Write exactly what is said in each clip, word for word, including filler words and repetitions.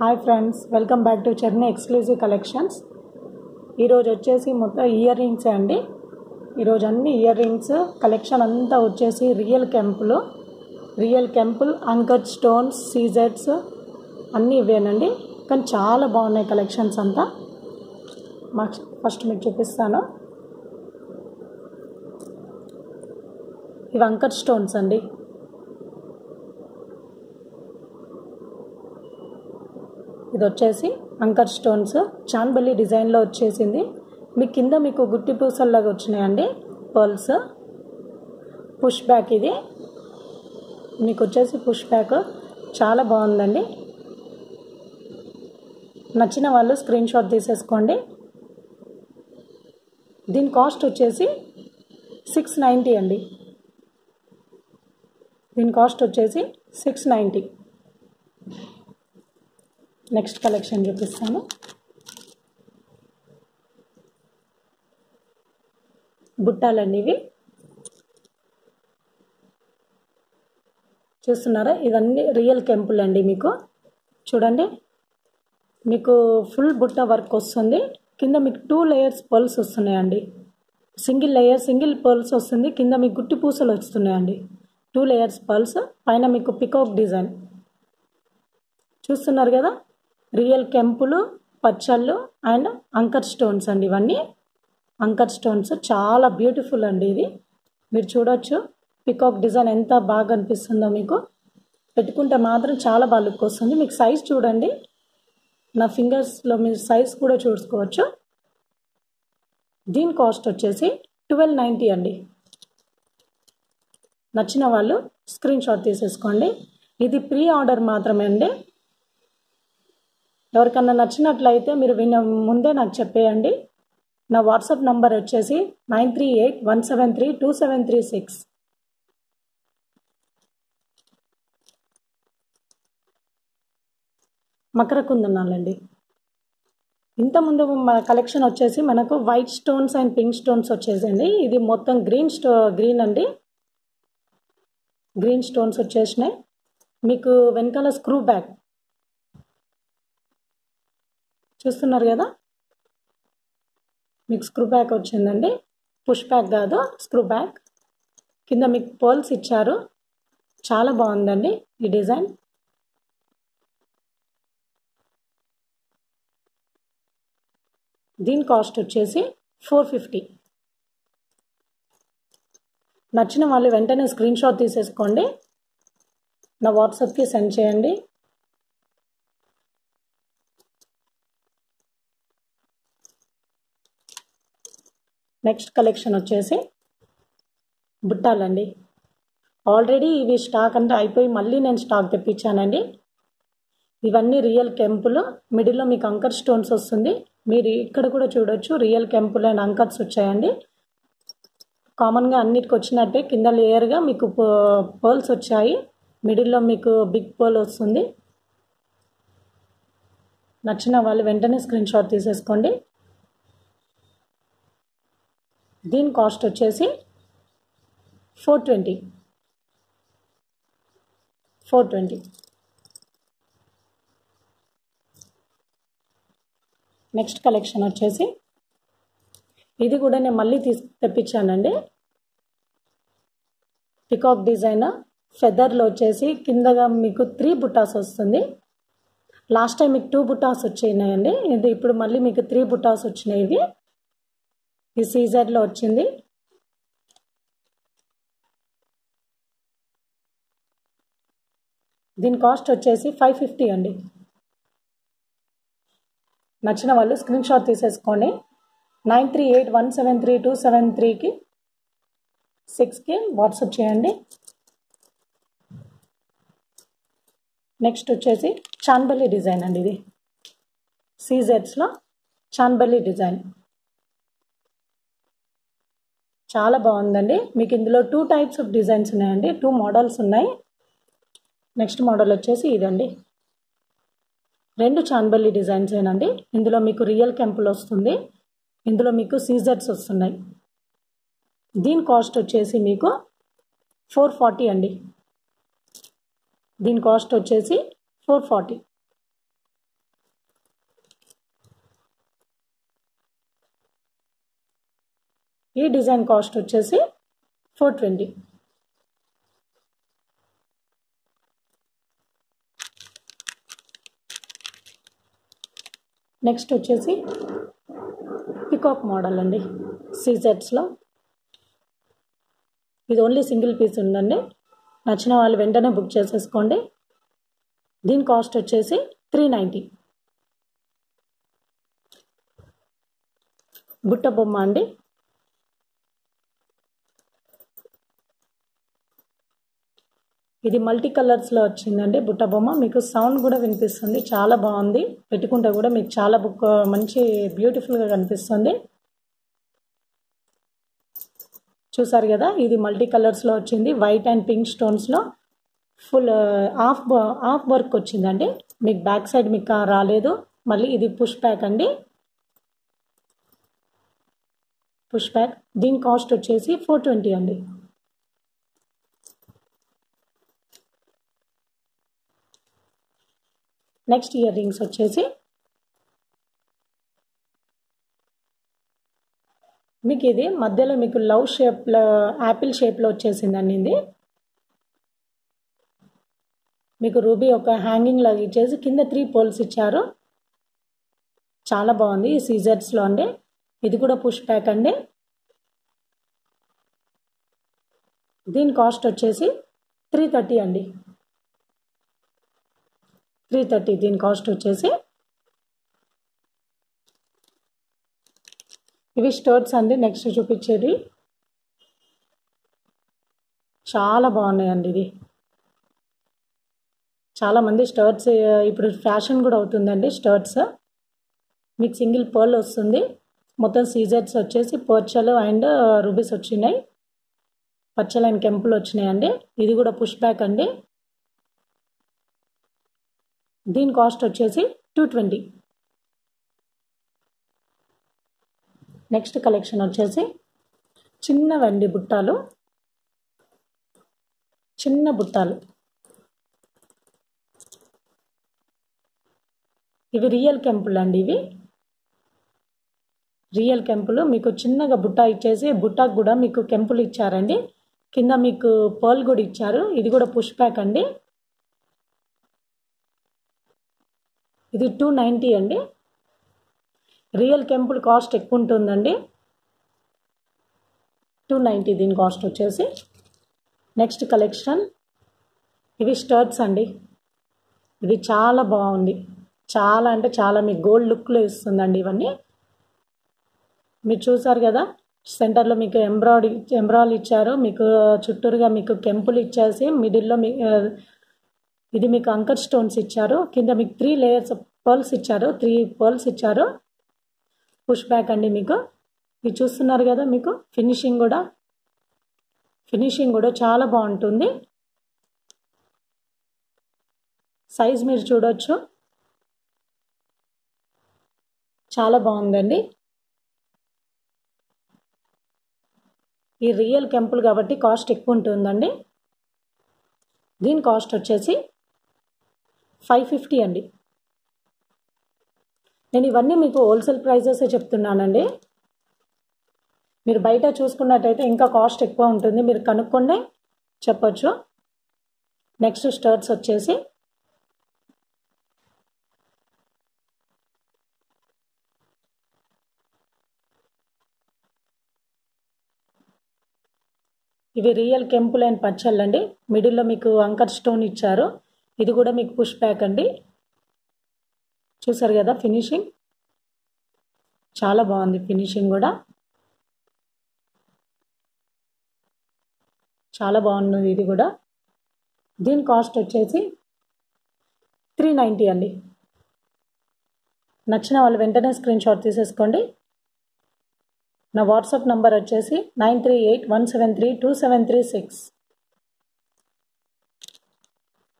Hi friends welcome back to Charani exclusive collections ఈరోజు వచ్చేసి మొత్తం ఇయర్ రింగ్స్ అండి ఈ రోజు అన్ని ఇయర్ రింగ్స్ కలెక్షన్ అంతా వచ్చేసి రియల్ కెంపుల్ రియల్ కెంపుల్ అంకర్ స్టోన్స్ సీజెట్స్ అన్ని ఇవేనండి కానీ చాలా బాగున్నాయి కలెక్షన్స్ అంతా ఫస్ట్ మీకు చూపిస్తాను ఇవి అంకర్ స్టోన్స్ అండి इधे अंकर् स्टोन चांबली डिजाइन वे गुट्टी पूसल वी पर्ल्स पुश बैक इधे पुश बैक चाला बागुंदी नच्चिन वाळ्ळु स्क्रीन शॉट तीसेसुकोंडी दीन कास्ट वच्चेसी सिक्स नाइंटी अंडी दीन कास्ट वच्चेसी सिक्स नाइंटी नेक्स्ट कलेक्शन चूपिस्तानु बुट्टालन्नी इवि चूस्तुन्नारा इदन्नी रियल केंपुल अंडी मीकु चूडंडी मीकु फुल बुट्टा वर्क वस्तुंदी किंद मीकु टू लेयर्स पर्ल्स वस्तुन्नायंडी सिंगल लेयर सिंगल पर्ल्स वस्तुंदी किंद मीकु गुट्टी पूसलु वस्तुन्नायंडी टू लेयर्स पर्ल्स पैन मीकु पिकाक डिजाइन चूस्तुन्नारु कदा रियल केंपुलु पच्चलु अंड अंकर् स्टोन्स अंडी इवन्नी अंकर् स्टोन्स चाला ब्यूटिफुल अंडी इदि मीरु चूडొచ్చు पिकाक डिजाइन एंत बागा अनिपिस्तुंदो मीकु पेट्टुकुंटे मात्रम चाला बा लुक वस्तुंदी मीकु साइज़ चूडंडी ना फिंगर्स लो मीरु साइज़ कूडा चूसुकोवच्चु दीनि कास्ट वच्चेसी ट्वेल्व नाइंटी अंडी नच्चिन वाळ्ळु स्क्रीन शॉट तीसेसुकोंडी इदि प्री आर्डर मात्रमे अंडी एवरकన్నా నచ్చినట్లయితే మీరు ముందే నాకు చెప్పేయండి నా వాట్సాప్ నంబర్ వచ్చేసి nine three eight one seven three two seven three six మకర కుందనాలండి ఇంత ముందు మన కలెక్షన్ వచ్చేసి మనకు white stones and pink stones వచ్చేసేయండి ఇది మొత్తం గ్రీన్ గ్రీన్ అండి గ్రీన్ స్టోన్స్ వచ్చేసనే మీకు వెనకాల స్క్రూ బ్యాక్ చూస్తున్నారు కదా మీకు స్క్రూ బ్యాక్ వచ్చిందండి పుష్ బ్యాక్ కాదు స్క్రూ బ్యాక్ కింద మీకు పోల్స్ ఇచ్చారు చాలా బాగుందండి ఈ డిజైన్ దీని కాస్ట్ వచ్చేసి ఫోర్ ఫిఫ్టీ నచ్చిన వాళ్ళు వెంటనే స్క్రీన్ షాట్ తీసేసుకోండి నా WhatsApp కి సెండ్ చేయండి नेक्स्ट कलेक्शन वच्चेसी बुट्टालंडी ऑलरेडी इवी स्टाक अंता अयिपोयि मल्ली नेनु स्टाक तेप्पिंचानंडी इवन्नी रियल केंपुल मिडिल लो मीकु अंकर् स्टोन्स वस्तुंदी मीरु इक्कड कूडा चूडొచ్చు रियल केंपुल अंड अंकर्स वच्चायंडी कामन गा अन्निटिकी वच्चिनट्टे किंद लेयर गा मीकु पर्ल्स वच्चायि मिडिल लो मीकु बिग पर्ल वस्तुंदी नच्चिन वाळ्ळु वेंटने स्क्रीन शॉट तीसेसुकोंडी दीन कास्ट वच्चेसी four twenty four twenty next collection वच्चेसी इदी कूडा नेनु मल्ली तीस तेप्पिंचानंडी पिकाक डिजाइन फेदर लो वच्चेसी किंदगा मीकु थ्री बुट्टास वस्तुंदी लास्ट टाइम मीकु टू बुट्टास वच्चायंडी इदी इप्पुडु मल्ली मीकु थ्री बुट्टास वच्चायि इदी ఈ సీజర్ లో వచ్చింది దీని కాస్ట్ వచ్చేసి ఫైవ్ ఫిఫ్టీ అండి నచ్చిన వాళ్ళు స్క్రీన్ షాట్ తీసేసుకోండి nine three eight one seven three two seven three కి సిక్స్ కి వాట్సాప్ చేయండి నెక్స్ట్ వచ్చేసి చాంబలి డిజైన్ అండి ఇది సీజర్స్ లో చాంబలి డిజైన్ చాలా బాగుందండి మీకు ఇందులో టూ టైప్స్ ఆఫ్ డిజైన్స్ ఉన్నాయండి టూ మోడల్స్ ఉన్నాయి నెక్స్ట్ మోడల్ వచ్చేసి ఇదండి రెండు చాంబలి డిజైన్స్ ఏనండి ఇందులో మీకు రియల్ కెంపుల్ వస్తుంది ఇందులో మీకు సీజర్స్ వస్తున్నాయి దీని కాస్ట్ వచ్చేసి మీకు ఫోర్ ఫార్టీ అండి దీని కాస్ట్ వచ్చేసి ఫోర్ ఫార్టీ ये डिजाइन कॉस्ट వచ్చేసి फोर ट्वेंटी. నెక్స్ట్ వచ్చేసి పికాక్ మోడల్ అండి సీజర్స్ లో ఇది ఓన్లీ సింగిల్ పీస్ ఉండండి నచ్చిన వాళ్ళు వెంటనే బుక్ చేసేసుకోండి దీని కాస్ట్ వచ్చేసి త్రీ నైంటీ. బుట్ట బొమ్మ అండి ఇది మల్టీ కలర్స్ లో వచ్చిందండి బుట్ట బొమ్మ మీకు సౌండ్ కూడా వినిపిస్తుంది చాలా బాగుంది పెట్టుకుంటా కూడా మీకు చాలా బుక్ మంచి బ్యూటిఫుల్ గా కనిపిస్తుంది చూసారు కదా ఇది మల్టీ కలర్స్ లో వచ్చింది వైట్ అండ్ పింక్ స్టోన్స్ లో ఫుల్ హాఫ్ హాఫ్ వర్క్ వచ్చిందండి మీకు బ్యాక్ సైడ్ మీకు రాలేదు మళ్ళీ ఇది పుష్ బ్యాక్ అండి పుష్ బ్యాక్ దీని కాస్ట్ వచ్చేసి फोर ट्वेंटी అండి. నెక్స్ట్ ఇయర్ రింగ్స్ వచ్చేసి మీకు ఇది మధ్యలో మీకు లవ్ షేప్ లో ఆపిల్ షేప్ లో వచ్చేసిందండి ఇది మీకు రూబీ ఒక హ్యాంగింగ్ లాగా ఇచ్చేసి కింద త్రీ పోల్స్ ఇచ్చారు చాలా బాగుంది ఈ సీజర్స్ లో అండి ఇది కూడా పుష్ ప్యాక్ అండి దీని కాస్ట్ వచ్చేసి త్రీ థర్టీ అండి త్రీ థర్టీ దీని కాస్ట్ వచ్చేసి ఇవి స్టోర్స్ అండి నెక్స్ట్ చూపించేది చాలా బాగున్నాయండి ఇది చాలా మంది స్టోర్స్ ఇప్పుడు ఫ్యాషన్ కూడా అవుతుందండి స్టోర్స్ మీకు సింగిల్ పర్ల్ వస్తుంది మొత్తం సీజర్స్ వచ్చేసి పర్చలు అండ్ రూబీస్ వచ్చినాయి పర్చలు అండ్ కెంపులు వచ్చినాయండి ఇది కూడా పుష్ బ్యాక్ అండి దీని కాస్ట్ వచ్చేసి టూ ట్వంటీ. నెక్స్ట్ కలెక్షన్ వచ్చేసి చిన్నవండి బుట్టాలు చిన్న బుట్టాలు ఇవి రియల్ కెంపులు అండి ఇవి రియల్ కెంపులు మీకు చిన్నగా బుట్ట ఇచ్చేసి బుట్టకు కూడా మీకు కెంపులు ఇచ్చారండి కింద మీకు పర్ల్ కూడా ఇచ్చారు ఇది కూడా పుష్ ప్యాక్ అండి ఇది టూ నైంటీ అండి రియల్ కెంపుల్ కాస్ట్ ఎక్కువ ఉంటుందండి టూ నైంటీ దీని కాస్ట్ వచ్చేసి. నెక్స్ట్ కలెక్షన్ ఇవి స్టర్ట్స్ అండి ఇది చాలా బాగుంది చాలా అంటే చాలా మీకు గోల్డ్ లుక్లో ఇస్తుందండి ఇవన్నీ మీరు చూసారు కదా సెంటర్లో మీకు ఎంబ్రాయిడరీ ఎంబ్రాయిడరీ ఇచ్చారు మీకు చుట్టూరుగా మీకు కెంపులు ఇచ్చేసి మిడిల్లో మీ ఇది మీకు అంకర్ స్టోన్స్ ఇచ్చారు కింద మీకు త్రీ లేయర్స్ పర్ల్స్ ఇచ్చారు త్రీ పర్ల్స్ ఇచ్చారు పుష్ బ్యాక్ అండి మీకు ఇది చూస్తున్నారు కదా మీకు ఫినిషింగ్ కూడా ఫినిషింగ్ కూడా చాలా బాగుంటుంది సైజ్ మీరు చూడొచ్చు చాలా బాగుందండి ఈ రియల్ కెంపుల్ కాబట్టి కాస్ట్ ఎక్కువ ఉంటుందండి దీని కాస్ట్ వచ్చేసి ఫైవ్ ఫిఫ్టీ అండి నేను ఇవన్నీ మీకు హోల్సేల్ ప్రైజెసే చెప్తున్నానండి మీరు బయట చూసుకున్నట్టయితే ఇంకా కాస్ట్ ఎక్కువ ఉంటుంది మీరు కనుక్కోండి చెప్పొచ్చు. నెక్స్ట్ స్టర్ట్స్ వచ్చేసి ఇవి రియల్ కెంపుల్ అండ్ పచ్చళ్ళు అండి మిడిల్లో మీకు అంకర్ స్టోన్ ఇచ్చారు ఇది కూడా మీకు పుష్ బ్యాక్ అండి చూసారు కదా ఫినిషింగ్ చాలా బాగుంది ఫినిషింగ్ కూడా చాలా బాగుంది ఇది కూడా దీని కాస్ట్ వచ్చేసి త్రీ నైంటీ అండి నచ్చిన వాళ్ళు వెంటనే స్క్రీన్ షాట్ తీసేసుకోండి నా వాట్సాప్ నంబర్ వచ్చేసి nine three eight one seven three two seven three six.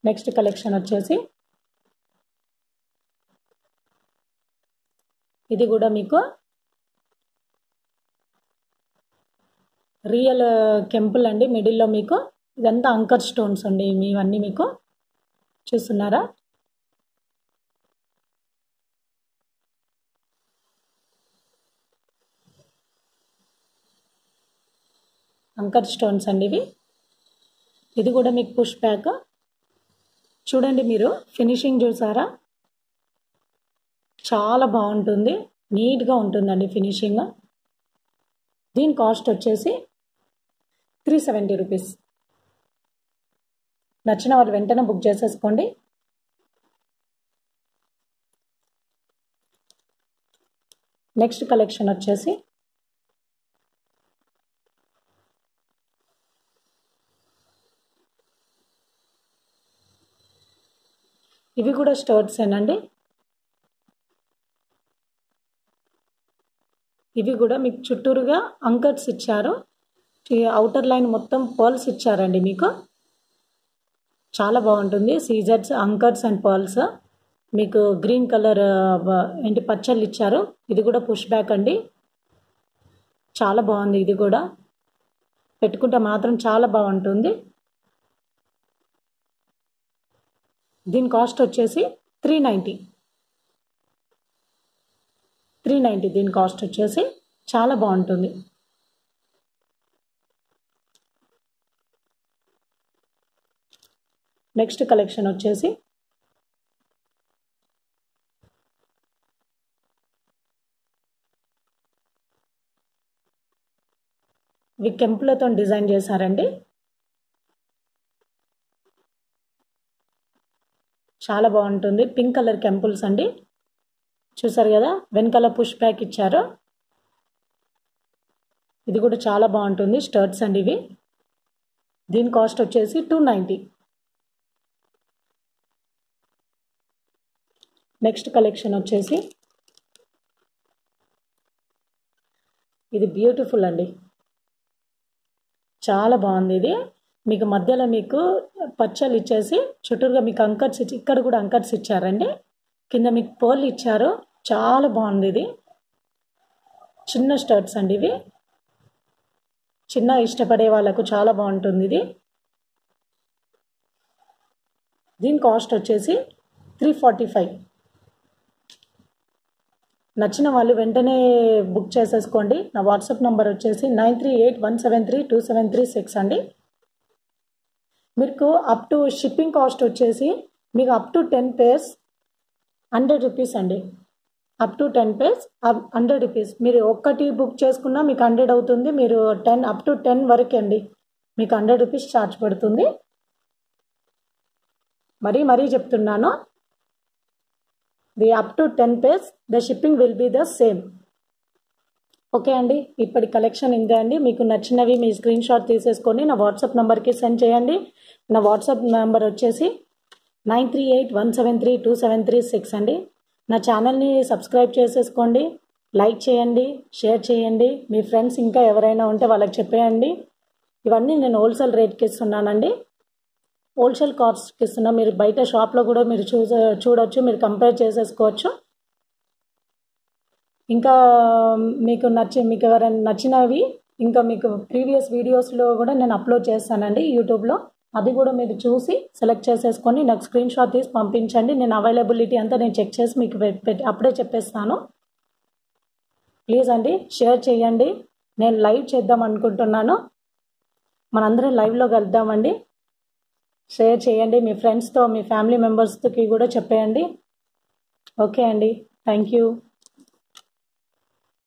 Next collection వచ్చేసి ఇది కూడా మీకు రియల్ కెంపుల్ అండి మిడిల్లో మీకు ఇదంతా అంకర్ స్టోన్స్ అండి ఇవన్నీ మీకు చూస్తున్నారా కంకర్ స్టోన్స్ అండి ఇవి. ఇది కూడా మీకు పుష్ బ్యాక్ చూడండి, మీరు ఫినిషింగ్ చూసారా, చాలా బాగుంటుంది, నీట్గా ఉంటుందండి ఫినిషింగ్. దీని కాస్ట్ వచ్చేసి త్రీ సెవెంటీ రూపీస్. నచ్చిన వాళ్ళు వెంటనే బుక్ చేసేసుకోండి. నెక్స్ట్ కలెక్షన్ వచ్చేసి ఇవి కూడా స్టోన్స్ ఏనండి. ఇవి కూడా మీకు చుట్టూరుగా అంకర్స్ ఇచ్చారు, అవుటర్ లైన్ మొత్తం పర్ల్స్ ఇచ్చారండి. మీకు చాలా బాగుంటుంది. సీజర్స్, అంకర్స్ అండ్ పర్ల్స్. మీకు గ్రీన్ కలర్ ఏంటి పచ్చళ్ళు ఇచ్చారు. ఇది కూడా పుష్ బ్యాక్ అండి, చాలా బాగుంది. ఇది కూడా పెట్టుకుంటే మాత్రం చాలా బాగుంటుంది. దీని కాస్ట్ వచ్చేసి త్రీ నైంటీ త్రీ నైంటీ దీని కాస్ట్ వచ్చేసి చాలా బాగుంటుంది. నెక్స్ట్ కలెక్షన్ వచ్చేసి ఇవి కెంపులతో డిజైన్ చేశారండి, చాలా బాగుంటుంది. పింక్ కలర్ కెంపుల్స్ అండి, చూసారు కదా. వెనకాల పుష్ బ్యాక్ ఇచ్చారు. ఇది కూడా చాలా బాగుంటుంది. స్టర్ట్స్ అండి ఇవి. దీని కాస్ట్ వచ్చేసి టూ నైంటీ. నెక్స్ట్ కలెక్షన్ వచ్చేసి ఇది బ్యూటిఫుల్ అండి, చాలా బాగుంది. ఇది మీకు మధ్యలో మీకు పచ్చలు ఇచ్చేసి చుట్టూరుగా మీకు అంకర్స్ ఇచ్చి, ఇక్కడ కూడా అంకర్స్ ఇచ్చారండి. కింద మీకు పోల్ ఇచ్చారు, చాలా బాగుంది. ఇది చిన్న స్టర్ట్స్ అండి ఇవి, చిన్న ఇష్టపడే వాళ్ళకు చాలా బాగుంటుంది ఇది. దీని కాస్ట్ వచ్చేసి త్రీ ఫార్టీ ఫైవ్. నచ్చిన వాళ్ళు వెంటనే బుక్ చేసేసుకోండి. నా వాట్సాప్ నెంబర్ వచ్చేసి nine three eight one seven three two seven three six అండి. మీకు అప్ టు షిప్పింగ్ కాస్ట్ వచ్చేసి మీకు up to ten pairs hundred rupees అండి. Up to ten pairs hundred rupees. మీరు ఒక్కటి బుక్ చేసుకున్నా మీకు హండ్రెడ్ అవుతుంది. మీరు టెన్ అప్ టు టెన్ వరకు అండి మీకు హండ్రెడ్ రూపీస్ ఛార్జ్ పడుతుంది. మరీ మరీ చెప్తున్నాను. The up to ten pairs the shipping will be the same. Okay అండి, ఇప్పటి కలెక్షన్ ఇంతే అండి. మీకు నచ్చినవి మీ స్క్రీన్ షాట్ తీసేసుకొని నా వాట్సాప్ నెంబర్కి సెండ్ చేయండి. నా వాట్సాప్ నెంబర్ వచ్చేసి nine three eight one seven three two seven three six అండి. నా ఛానల్ని సబ్స్క్రైబ్ చేసేసుకోండి, లైక్ చేయండి, షేర్ చేయండి. మీ ఫ్రెండ్స్ ఇంకా ఎవరైనా ఉంటే వాళ్ళకి చెప్పేయండి. ఇవన్నీ నేను హోల్సేల్ రేట్కి ఇస్తున్నానండి, హోల్సేల్ కాస్ట్కి ఇస్తున్నా. మీరు బయట షాప్లో కూడా మీరు చూసే చూడవచ్చు, మీరు కంపేర్ చేసేసుకోవచ్చు. ఇంకా మీకు నచ్చి మీకు ఎవరైనా నచ్చినవి ఇంకా మీకు ప్రీవియస్ వీడియోస్లో కూడా నేను అప్లోడ్ చేస్తానండి యూట్యూబ్లో. అది కూడా మీరు చూసి సెలెక్ట్ చేసేసుకొని నాకు స్క్రీన్ షాట్ తీసి పంపించండి. నేను అవైలబిలిటీ అంతా నేను చెక్ చేసి మీకు పెట్టి అప్పుడే చెప్పేస్తాను. ప్లీజ్ అండి, షేర్ చేయండి. నేను లైవ్ చేద్దాం అనుకుంటున్నాను, మనందరం లైవ్లో కలుద్దామండి. షేర్ చేయండి మీ ఫ్రెండ్స్తో, మీ ఫ్యామిలీ మెంబర్స్కి కూడా చెప్పేయండి. ఓకే అండి, థ్యాంక్ యూ.